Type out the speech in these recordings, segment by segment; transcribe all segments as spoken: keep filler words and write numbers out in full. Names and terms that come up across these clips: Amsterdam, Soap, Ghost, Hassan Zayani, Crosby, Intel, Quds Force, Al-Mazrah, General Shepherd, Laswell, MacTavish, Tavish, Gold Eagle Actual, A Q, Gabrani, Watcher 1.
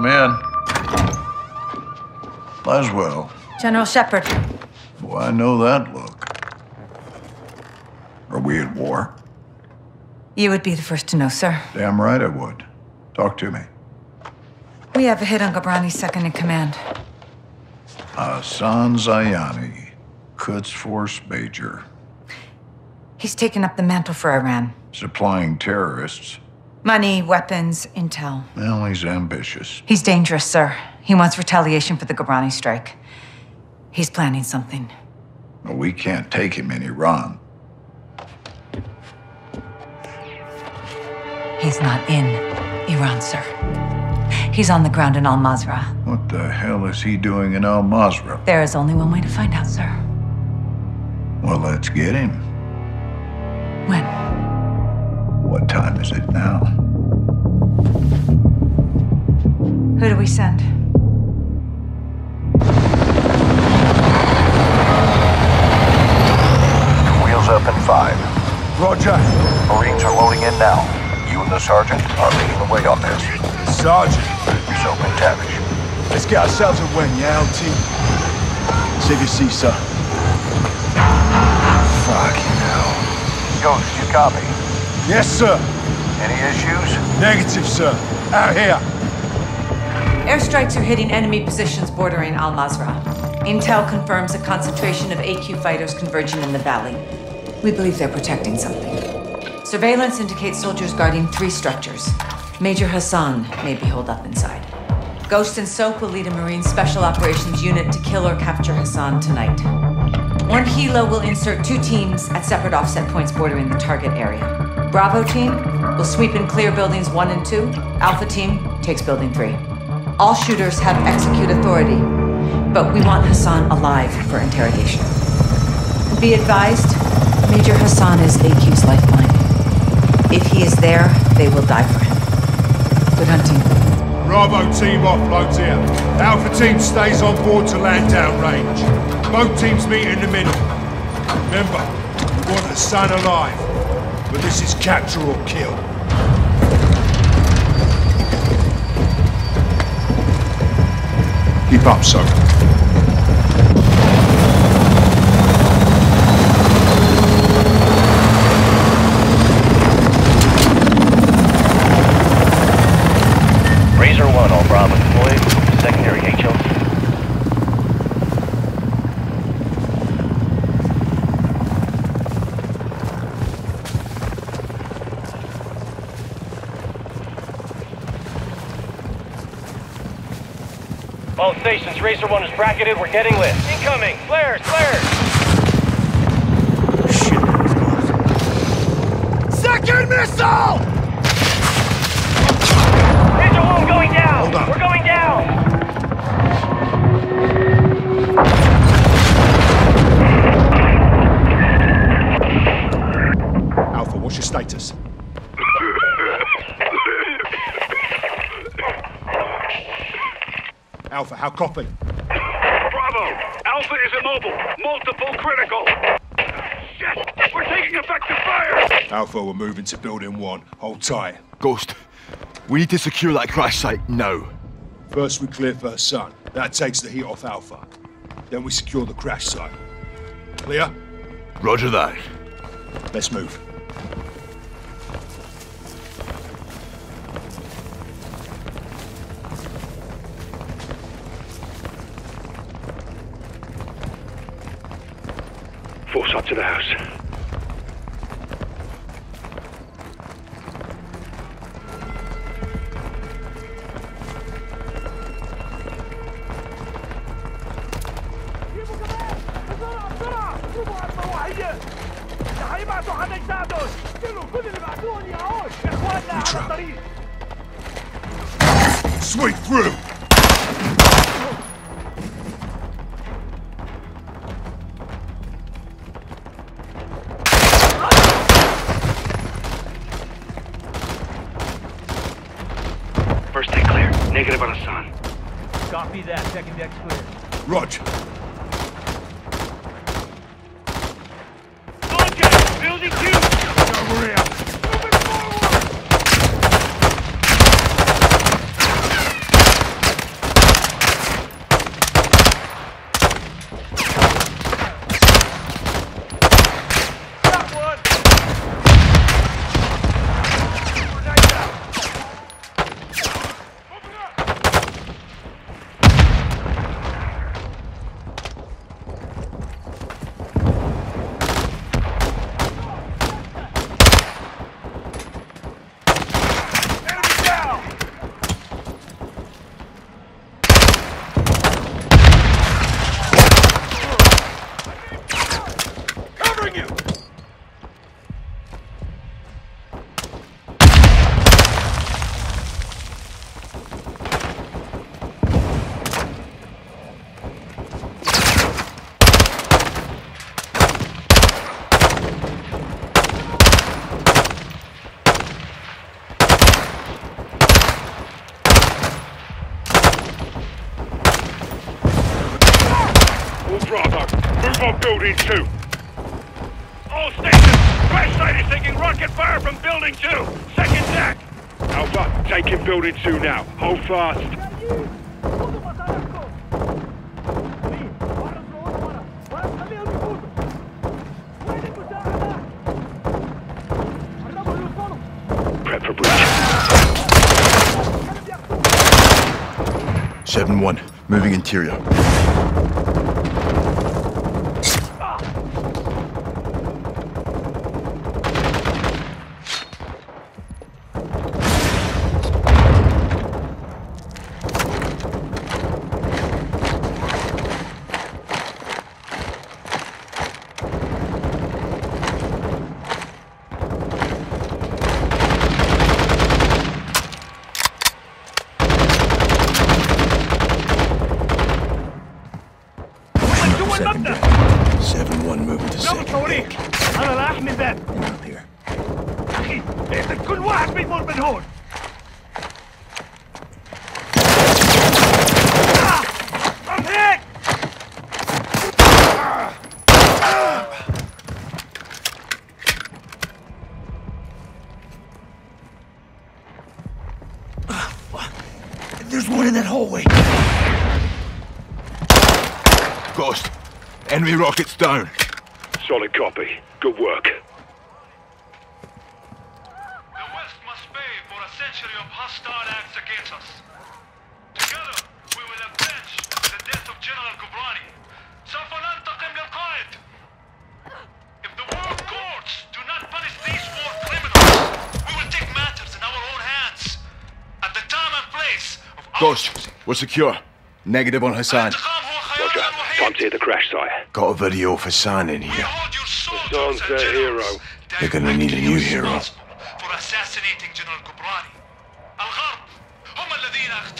Come in. Laswell. General Shepherd. Oh, I know that look. Are we at war? You would be the first to know, sir. Damn right I would. Talk to me. We have a hit on Gabrani's second in command. Hassan Zayani, Quds Force Major. He's taken up the mantle for Iran. Supplying terrorists. Money, weapons, intel. Well, he's ambitious. He's dangerous, sir. He wants retaliation for the Gabrani strike. He's planning something. Well, we can't take him in Iran. He's not in Iran, sir. He's on the ground in Al-Mazrah. What the hell is he doing in Al-Mazrah? There is only one way to find out, sir. Well, let's get him. When? What time is it now? Who do we send? Up in five. Roger. Marines are loading in now. You and the sergeant are leading the way on this. Sergeant. Soap and Tavish. Let's get ourselves a win, yeah, L T. Save your seat, sir. Fucking hell. Ghost, you copy? Yes, sir. Any issues? Negative, sir. Out here. Airstrikes are hitting enemy positions bordering Al-Mazrah. Intel confirms a concentration of A Q fighters converging in the valley. We believe they're protecting something. Surveillance indicates soldiers guarding three structures. Major Hassan may be holed up inside. Ghost and Soap will lead a Marine Special Operations unit to kill or capture Hassan tonight. One Hilo will insert two teams at separate offset points bordering the target area. Bravo team will sweep and clear buildings one and two. Alpha team takes building three. All shooters have execute authority, but we want Hassan alive for interrogation. Be advised, Major Hassan is A Q's lifeline. If he is there, they will die for him. Good hunting. Bravo team offloads here. Alpha team stays on board to land downrange. Both teams meet in the middle. Remember, we want Hassan alive, but this is capture or kill. Keep up, sir. All stations, Razor one is bracketed, we're getting lit. Incoming! Flares! Flares! Shit. Second missile! Razor one going down! Hold on. We're going down! Alpha, what's your status? Alpha, how copy? Bravo! Alpha is immobile. Multiple critical. Shit! We're taking effective fire! Alpha, we're moving to building one. Hold tight. Ghost, we need to secure that crash site now. First we clear first son. That takes the heat off Alpha. Then we secure the crash site. Clear? Roger that. Let's move. Force up to the house. We trap. Sweep through! Negative on Hassan. Copy that. Second deck's clear. Roger. Roger! Building two! Over here! Moving forward! on building two. All stations, west side is taking rocket fire from building two. Second deck. Alpha, taking building two now. Hold fast. seven one, moving interior. Ghost, enemy rockets down. Solid copy. Good work. The West must pay for a century of hostile acts against us. Together, we will avenge the death of General Gabrani. If the world courts do not punish these war criminals, we will take matters in our own hands. At the time and place of our... Ghost, we're secure. Negative on Hassan. Roger. Time to hit the crash site. Got a video of Hassan in here. Hassan's their hero. They're gonna need a new hero. For assassinating General Gabrani.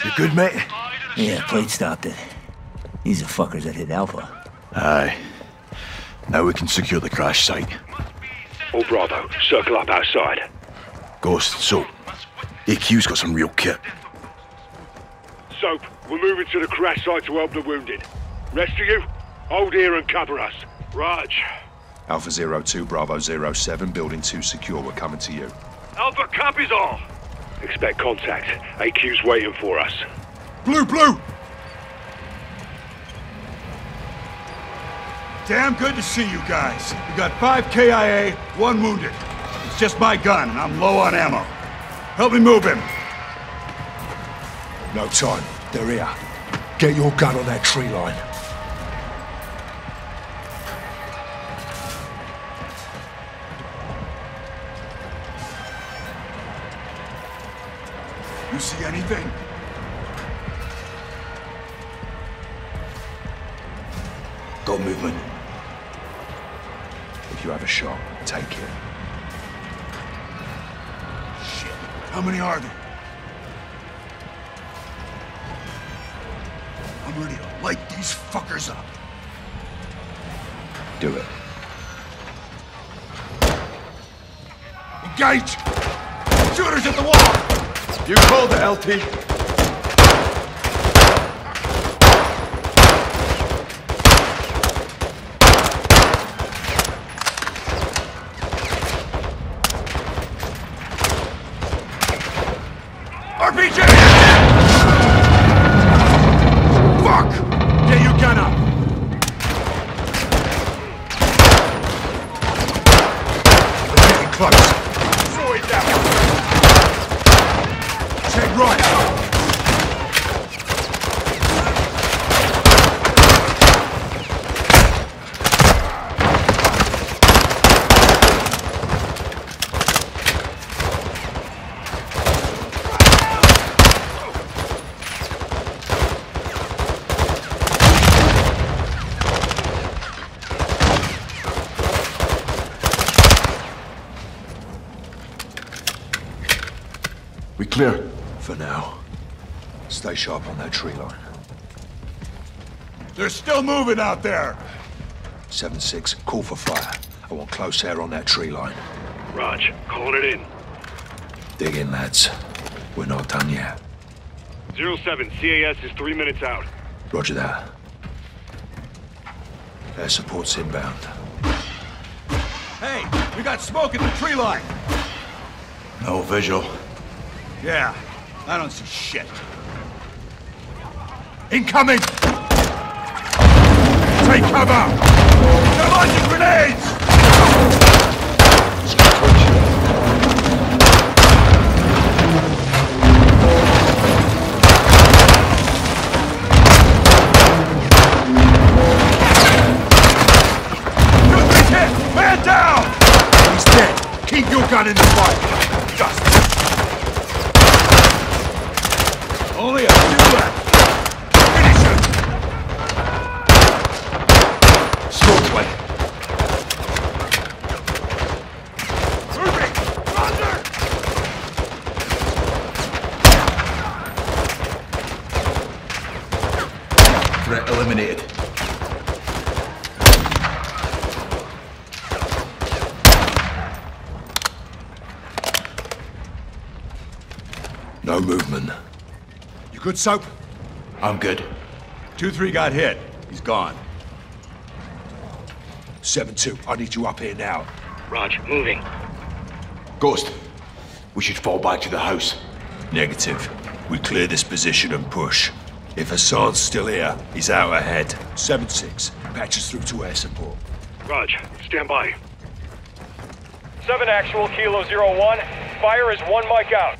You good, mate? Yeah, plate stopped it. These are fuckers that hit Alpha. Aye. Now we can secure the crash site. All Bravo, circle up outside. Ghost, Soap. A Q's got some real kit. Soap, we're moving to the crash site to help the wounded. Rest of you, hold here and cover us. Raj. Alpha zero two, Bravo zero seven, Building two secure, we're coming to you. Alpha copies all. Expect contact. A Q's waiting for us. Blue, blue! Damn good to see you guys. We got five K I A, one wounded. It's just my gun, and I'm low on ammo. Help me move him. No time. They're here. Get your gun on that tree line. You see anything? Got movement. If you have a shot, take it. Shit. How many are there? I'm ready to light these fuckers up. Do it. Engage! Shooters at the wall! You called the L T. R P G! For now. Stay sharp on that tree line. They're still moving out there! seven six, call for fire. I want close air on that tree line. Raj, call it in. Dig in, lads. We're not done yet. zero seven, C A S is three minutes out. Roger that. Air support's inbound. Hey, we got smoke in the tree line. No visual. Yeah, I don't see shit. Incoming! Take cover! Come on, you grenades! Gun in the fire! Just! Only a few left! Finish him! Smoke away! Moving! Roger! Threat eliminated. No movement. You good, Soap? I'm good. two three got hit. He's gone. seven two, I need you up here now. Roger, moving. Ghost, we should fall back to the house. Negative. We clear this position and push. If Hassan's still here, he's out ahead. seven six, patches through to air support. Roger, stand by. seven actual, Kilo zero one. Fire is one mic out.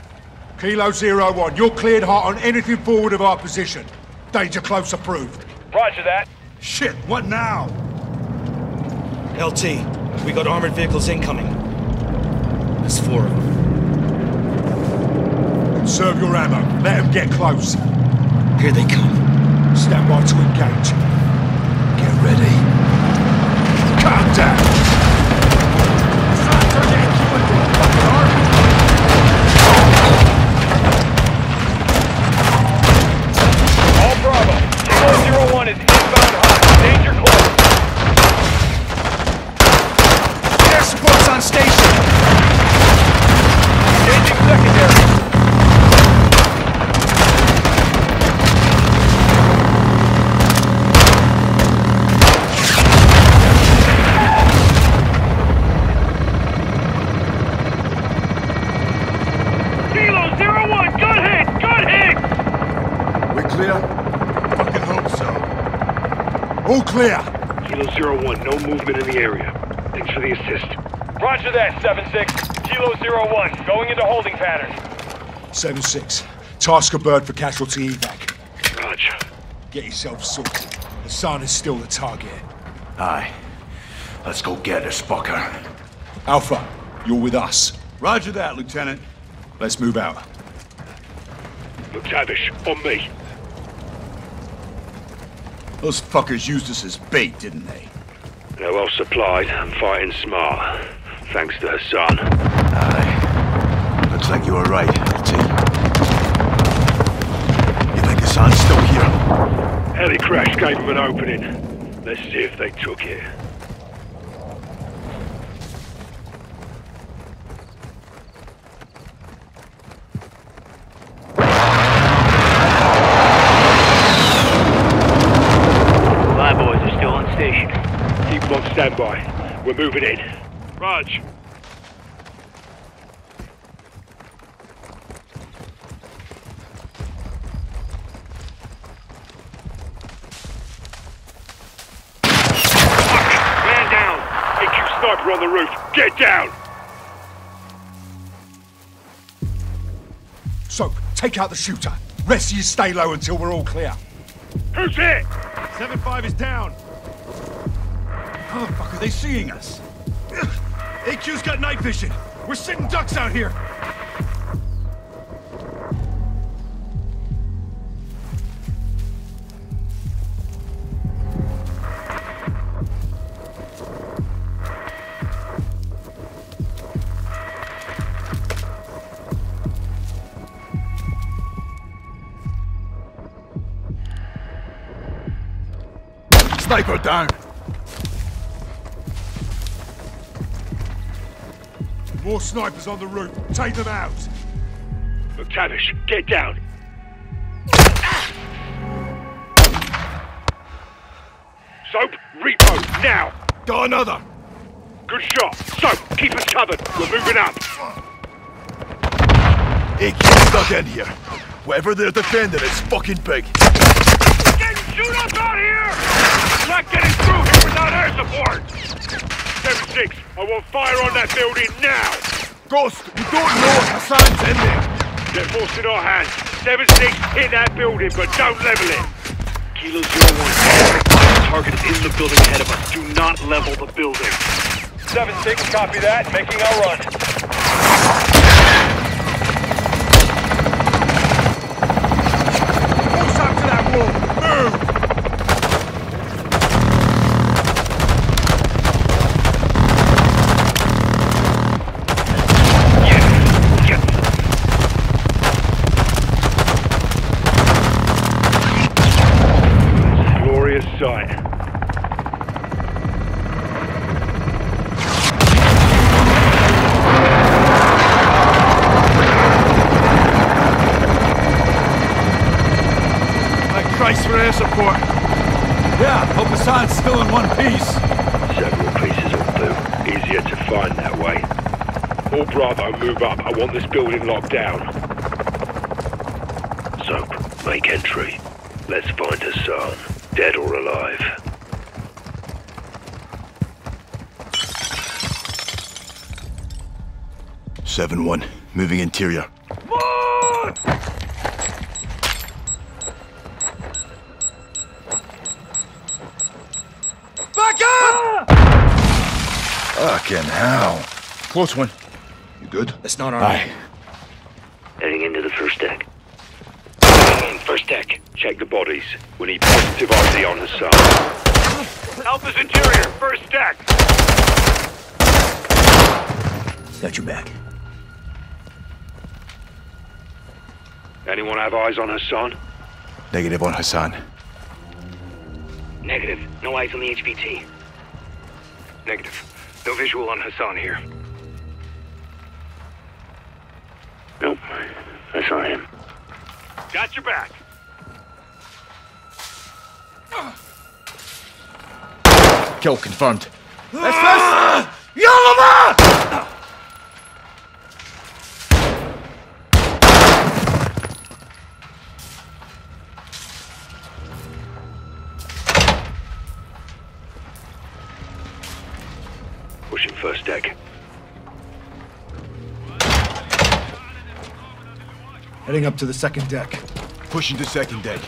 Kilo zero one, you're cleared hot on anything forward of our position. Danger close approved. Roger that. Shit, what now? L T, we got armored vehicles incoming. There's four of them. Conserve your ammo. Let them get close. Here they come. Stand by to engage. Get ready. Calm down. Clear. Kilo zero one, no movement in the area. Thanks for the assist. Roger that, seven six. Kilo zero one, going into holding pattern. seven six, task a bird for casualty evac. Roger. Get yourself sorted. Hassan is still the target. Aye. Let's go get this fucker. Alpha, you're with us. Roger that, Lieutenant. Let's move out. MacTavish, on me. Those fuckers used us as bait, didn't they? They're well supplied and fighting smart. Thanks to Hassan. Aye. Looks like you were right, L T. You think Hassan's still here? Heli crash gave him an opening. Let's see if they took it. Stand by. We're moving in. Raj. Fuck! Man down! A Q sniper on the roof! Get down! Soap, take out the shooter. Rest of you stay low until we're all clear. Who's it? seven five is down. Motherfucker, they seeing us. A Q's got night vision. We're sitting ducks out here. Sniper down. More snipers on the roof. Take them out. MacTavish, get down. Soap, repo, now! Got another! Good shot! Soap, keep us covered! We're moving up! Hey, keep stuck in here! Whoever they're defending is fucking big! Getting shoot up out here! I'm not getting through here without air support! seven six, I want fire on that building now! Ghost, we don't know if Hassan's in there! They're forcing our hands! seven six, hit that building, but don't level it! Kilo zero one, target is in the building ahead of us. Do not level the building. seven six, copy that. Making our run. Support. Yeah, hope Hassan's still in one piece. Several pieces of blue. Easier to find that way. All Bravo, move up. I want this building locked down. Soap, make entry. Let's find Hassan, dead or alive. seven one, moving interior. Fucking hell. Close one. You good? That's not our way. Heading into the first deck. First deck. Check the bodies. We need positive R D on Hassan. Alpha's interior. First deck. Got you back. Anyone have eyes on Hassan? Negative on Hassan. Negative. No eyes on the H V T. Negative. No visual on Hassan here. Nope. I saw him. Got your back. Kill confirmed. Let's press! Yalama! First deck. Heading up to the second deck. Pushing to second deck.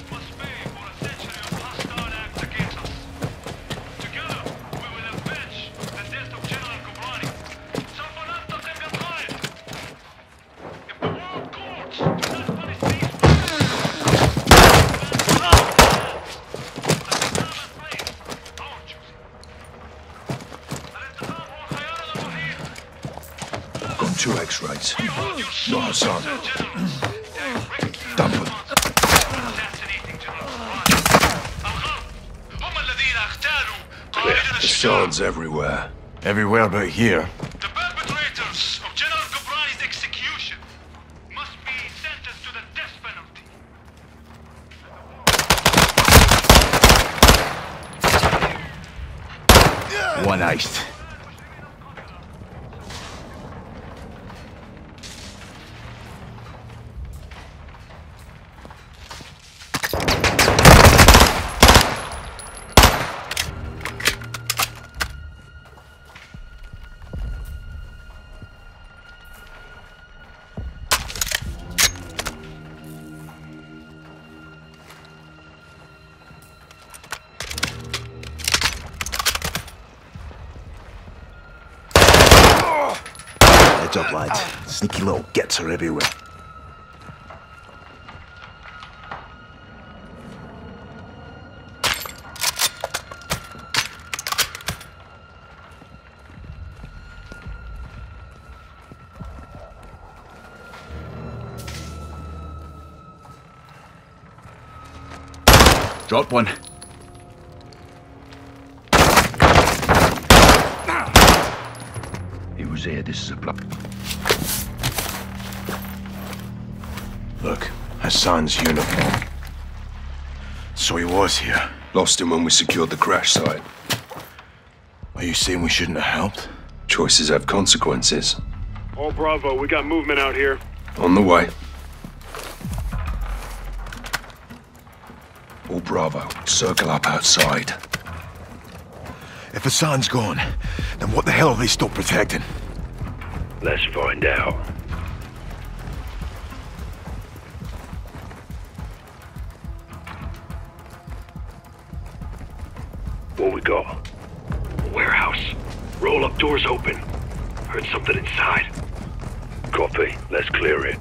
Two X-rays. No, Hassan. Dump it. Clear. Hassan's everywhere. Everywhere but here. The perpetrators of General Gabrani's execution must be sentenced to the death penalty. One iced. Up, lad. Sneaky little gets are everywhere. Drop one. He was here, this is a block. Look, Hassan's uniform. So he was here. Lost him when we secured the crash site. Are you saying we shouldn't have helped? Choices have consequences. All Bravo, we got movement out here. On the way. All Bravo, circle up outside. If Hassan's gone, then what the hell are they still protecting? Let's find out. What we got? Warehouse. Roll up, doors open. Heard something inside. Copy. Let's clear it.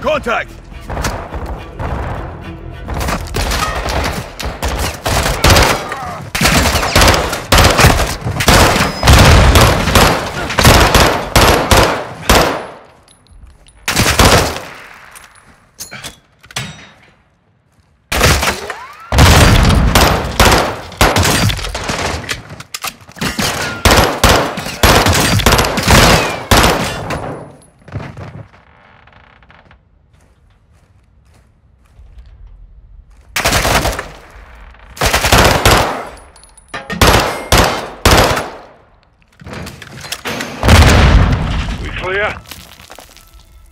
Contact!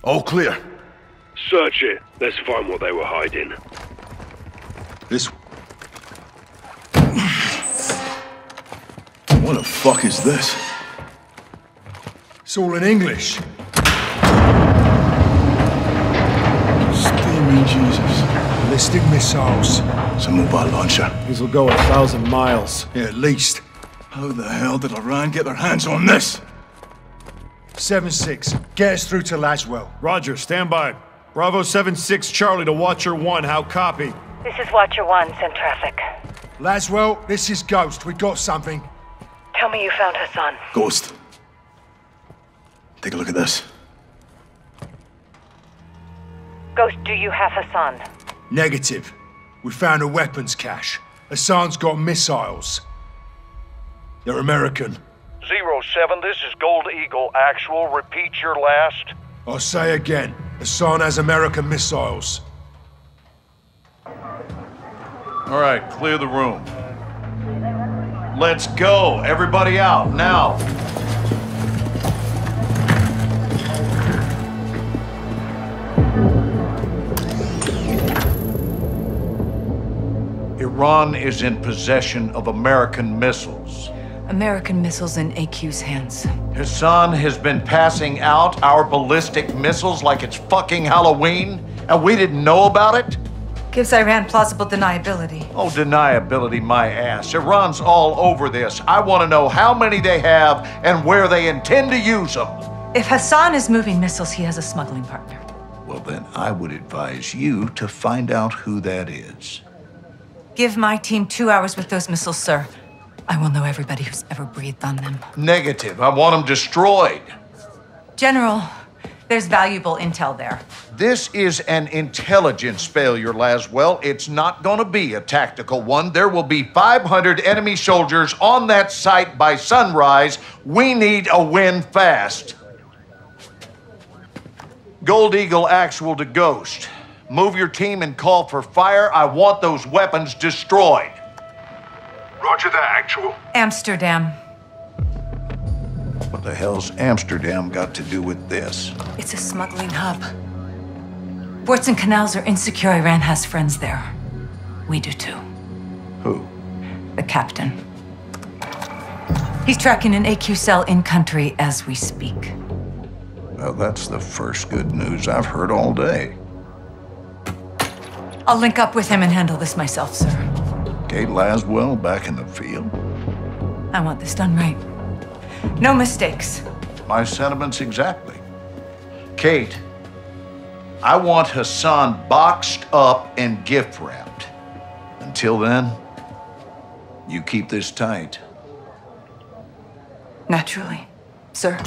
All clear. Search it. Let's find what they were hiding. This... What the fuck is this? It's all in English. Spare me, Jesus. Ballistic missiles. It's a mobile launcher. These will go a thousand miles. Yeah, at least. How the hell did Iran get their hands on this? seven six, get us through to Laswell. Roger, stand by. Bravo seven six Charlie to Watcher one, how copy? This is Watcher one, send traffic. Laswell, this is Ghost, we got something. Tell me you found Hassan. Ghost. Take a look at this. Ghost, do you have Hassan? Negative. We found a weapons cache. Hassan's got missiles. They're American. zero seven, this is Gold Eagle Actual. Repeat your last. I'll say again. Hassan has American missiles. All right, clear the room. Let's go. Everybody out, now. Iran is in possession of American missiles. American missiles in A Q's hands. Hassan has been passing out our ballistic missiles like it's fucking Halloween, and we didn't know about it? Gives Iran plausible deniability. Oh, deniability, my ass. Iran's all over this. I want to know how many they have and where they intend to use them. If Hassan is moving missiles, he has a smuggling partner. Well, then I would advise you to find out who that is. Give my team two hours with those missiles, sir. I will know everybody who's ever breathed on them. Negative. I want them destroyed. General, there's valuable intel there. This is an intelligence failure, Laswell. It's not going to be a tactical one. There will be five hundred enemy soldiers on that site by sunrise. We need a win fast. Gold Eagle Actual to Ghost. Move your team and call for fire. I want those weapons destroyed. Roger that, Actual. Amsterdam. What the hell's Amsterdam got to do with this? It's a smuggling hub. Ports and canals are insecure. Iran has friends there. We do too. Who? The captain. He's tracking an A Q cell in country as we speak. Well, that's the first good news I've heard all day. I'll link up with him and handle this myself, sir. Kate Laswell back in the field. I want this done right. No mistakes. My sentiments exactly. Kate, I want Hassan boxed up and gift wrapped. Until then, you keep this tight. Naturally, sir.